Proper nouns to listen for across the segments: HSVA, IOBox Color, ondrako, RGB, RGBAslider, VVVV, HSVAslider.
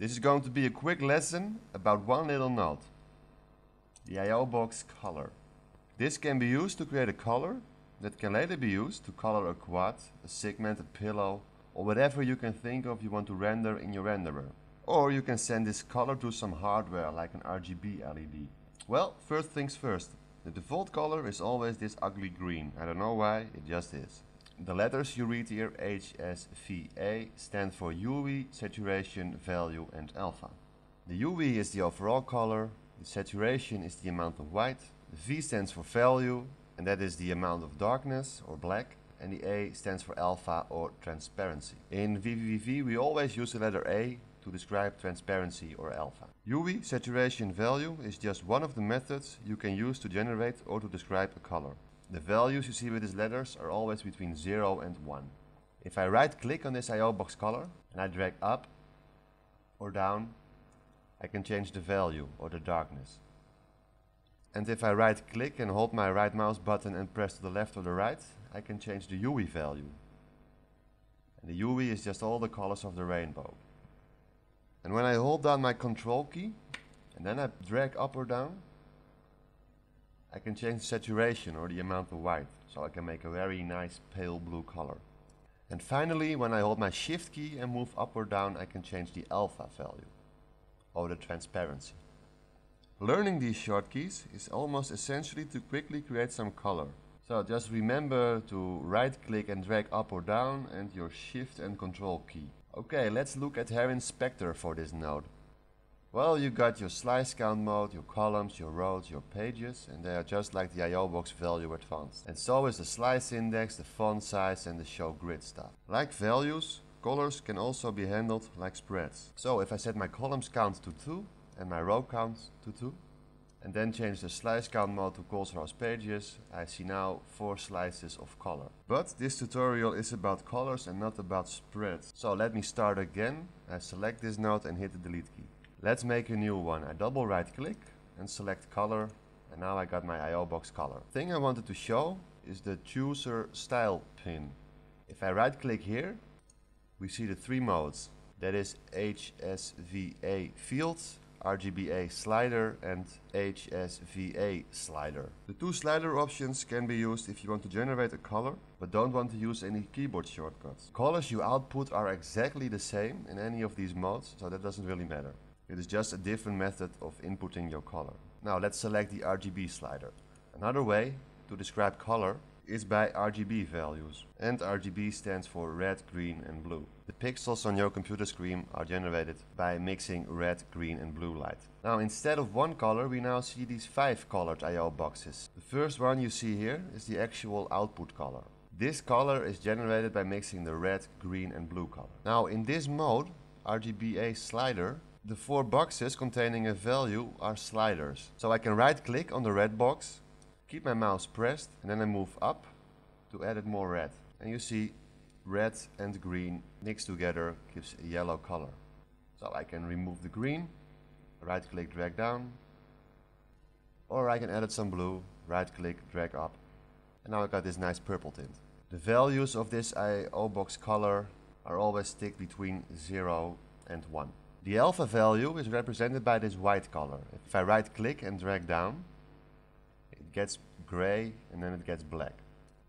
This is going to be a quick lesson about one little node, the IOBox Color. This can be used to create a color that can later be used to color a quad, a segment, a pillow, or whatever you can think of you want to render in your renderer. Or you can send this color to some hardware like an RGB LED. Well, first things first. The default color is always this ugly green. I don't know why, it just is. The letters you read here, HSVA, stand for UE, saturation, value and alpha. The UE is the overall color, the saturation is the amount of white, the V stands for value, and that is the amount of darkness or black, and the A stands for alpha or transparency. In VVVV we always use the letter A to describe transparency or alpha. UE, saturation value, is just one of the methods you can use to generate or to describe a color. The values you see with these letters are always between 0 and 1. If I right-click on this IOBox color and I drag up or down, I can change the value or the darkness. And if I right-click and hold my right mouse button and press to the left or the right, I can change the UE value. And the UE is just all the colors of the rainbow. And when I hold down my control key and then I drag up or down, I can change the saturation or the amount of white, so I can make a very nice pale blue color. And finally, when I hold my shift key and move up or down, I can change the alpha value or the transparency. Learning these shortcuts is almost essentially to quickly create some color. So just remember to right click and drag up or down and your shift and control key. Okay, let's look at Hair Inspector for this node. Well, you got your slice count mode, your columns, your rows, your pages, and they are just like the IOBox value advanced. And so is the slice index, the font size and the show grid stuff. Like values, colors can also be handled like spreads. So if I set my columns count to 2 and my row count to 2, and then change the slice count mode to Colors Pages, I see now 4 slices of color. But this tutorial is about colors and not about spreads. So let me start again. I select this node and hit the delete key. Let's make a new one. I double right click and select color, and now I got my IOBox color. The thing I wanted to show is the chooser style pin. If I right click here, we see the 3 modes. That is HSVA fields, RGBA slider and HSVA slider. The 2 slider options can be used if you want to generate a color but don't want to use any keyboard shortcuts. Colors you output are exactly the same in any of these modes, so that doesn't really matter. It is just a different method of inputting your color. Now let's select the RGB slider. Another way to describe color is by RGB values, and RGB stands for red, green and blue. The pixels on your computer screen are generated by mixing red, green and blue light. Now instead of one color we now see these 5 colored IO boxes. The first one you see here is the actual output color. This color is generated by mixing the red, green and blue color. Now in this mode, RGBA slider, the 4 boxes containing a value are sliders. So I can right click on the red box, keep my mouse pressed and then I move up to add more red. And you see red and green mixed together gives a yellow color. So I can remove the green, right click, drag down. Or I can add some blue, right click, drag up. And now I got this nice purple tint. The values of this IOBox color are always stick between 0 and 1. The alpha value is represented by this white color. If I right click and drag down, it gets gray and then it gets black.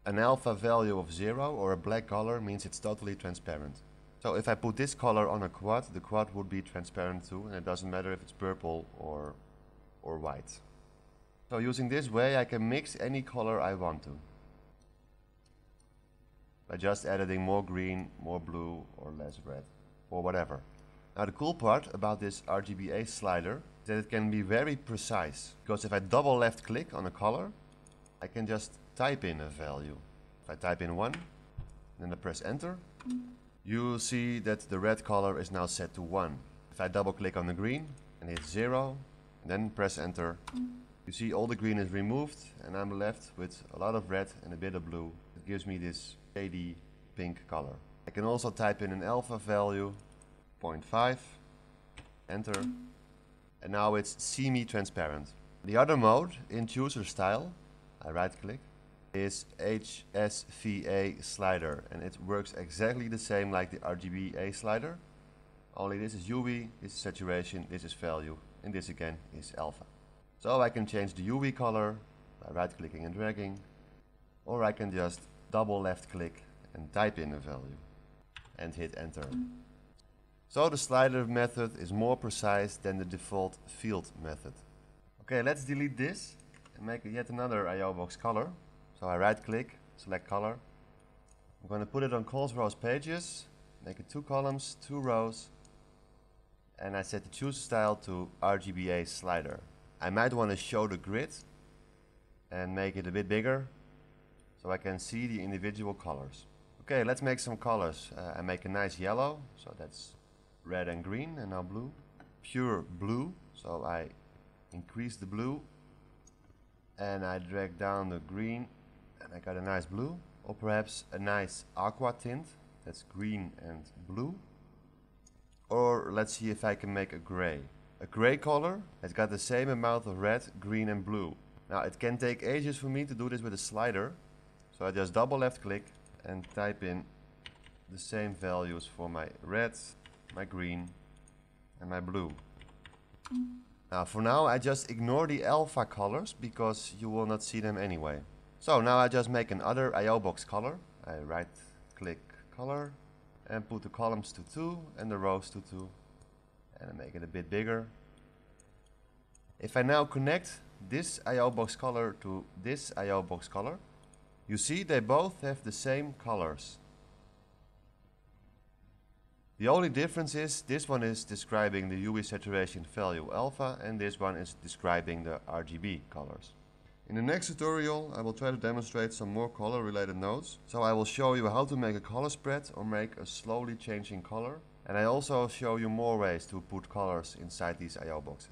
An alpha value of 0 or a black color means it's totally transparent. So if I put this color on a quad, the quad would be transparent too, and it doesn't matter if it's purple or white. So using this way I can mix any color I want to, by just adding more green, more blue or less red, or whatever. Now the cool part about this RGBA slider is that it can be very precise, because if I double left click on a color, I can just type in a value. If I type in 1, then I press enter, you will see that the red color is now set to 1. If I double click on the green and hit 0, and then press enter, you see all the green is removed and I'm left with a lot of red and a bit of blue. It gives me this shady pink color. I can also type in an alpha value, 0.5, enter, and now it's semi-transparent. The other mode in chooser style, I right click, is HSVA slider, and it works exactly the same like the RGBA slider, Only this is UV, this is saturation, this is value, and this again is alpha. So I can change the UV color by right clicking and dragging, or I can just double left click and type in a value and hit enter. So the slider method is more precise than the default field method. Okay, let's delete this and make yet another IOBox color. So I right click, select color. I'm going to put it on Cols Rows Pages, make it 2 columns, 2 rows, and I set the choose style to RGBAslider. I might want to show the grid and make it a bit bigger so I can see the individual colors. Okay, let's make some colors. I make a nice yellow, so that's red and green, and now blue. Pure blue, so I increase the blue and I drag down the green and I got a nice blue. Or perhaps a nice aqua tint, that's green and blue. Or let's see if I can make a gray. A gray color has got the same amount of red, green and blue. Now it can take ages for me to do this with a slider, so I just double left click and type in the same values for my red, my green and my blue. Now for now I just ignore the alpha colors because you will not see them anyway. So now I just make another IOBox color. I right click color and put the columns to 2 and the rows to 2, and I make it a bit bigger. If I now connect this IOBox color to this IOBox color, you see they both have the same colors. The only difference is this one is describing the UV saturation value alpha and this one is describing the RGB colors. In the next tutorial I will try to demonstrate some more color related nodes. So I will show you how to make a color spread or make a slowly changing color, and I also show you more ways to put colors inside these IO boxes.